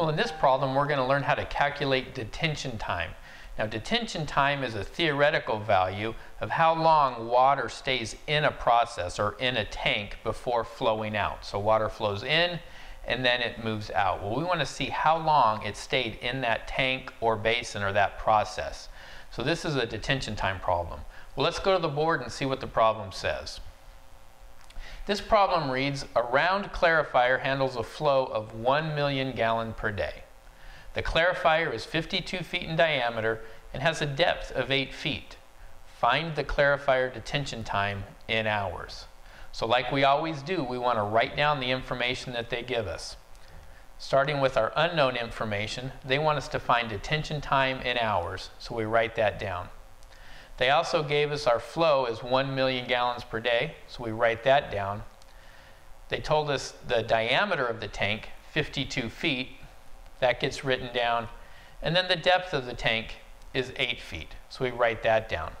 Well, in this problem, we're going to learn how to calculate detention time. Now, detention time is a theoretical value of how long water stays in a process or in a tank before flowing out. So water flows in and then it moves out. Well, we want to see how long it stayed in that tank or basin or that process. So this is a detention time problem. Well, let's go to the board and see what the problem says. This problem reads, a round clarifier handles a flow of 1 million gallons per day. The clarifier is 52 feet in diameter and has a depth of 8 feet. Find the clarifier detention time in hours. So like we always do, we want to write down the information that they give us. Starting with our unknown information, they want us to find detention time in hours, so we write that down. They also gave us our flow as 1 million gallons per day, so we write that down. They told us the diameter of the tank, 52 feet. That gets written down. And then the depth of the tank is 8 feet, so we write that down.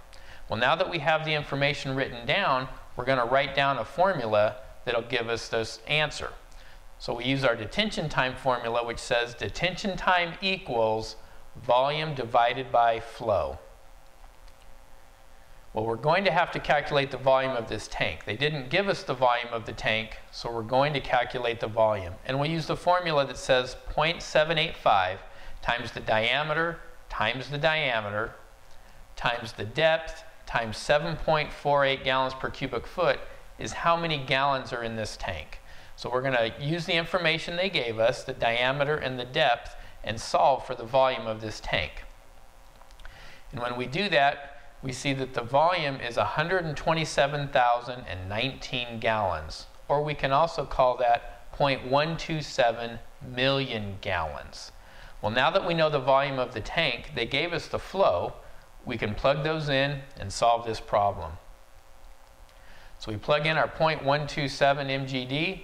Well, now that we have the information written down, we're going to write down a formula that'll give us this answer. So we use our detention time formula, which says detention time equals volume divided by flow. Well, we're going to have to calculate the volume of this tank. They didn't give us the volume of the tank, so we're going to calculate the volume. And we'll use the formula that says 0.785 times the diameter, times the depth, times 7.48 gallons per cubic foot is how many gallons are in this tank. So we're going to use the information they gave us, the diameter and the depth, and solve for the volume of this tank. And when we do that, we see that the volume is 127,019 gallons, or we can also call that 0.127 million gallons. Well, now that we know the volume of the tank, they gave us the flow, we can plug those in and solve this problem. So we plug in our 0.127 MGD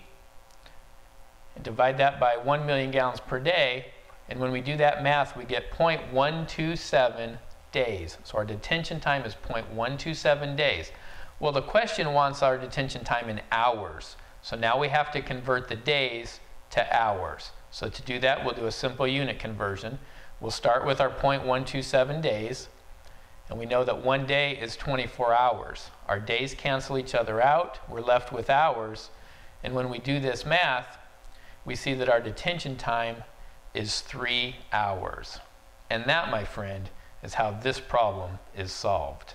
and divide that by 1 million gallons per day, and when we do that math, we get 0.127 days. So our detention time is 0.127 days. Well, the question wants our detention time in hours. So now we have to convert the days to hours. So to do that, we'll do a simple unit conversion. We'll start with our 0.127 days, and we know that one day is 24 hours. Our days cancel each other out. We're left with hours. And when we do this math, we see that our detention time is 3 hours. And that, my friend, is how this problem is solved.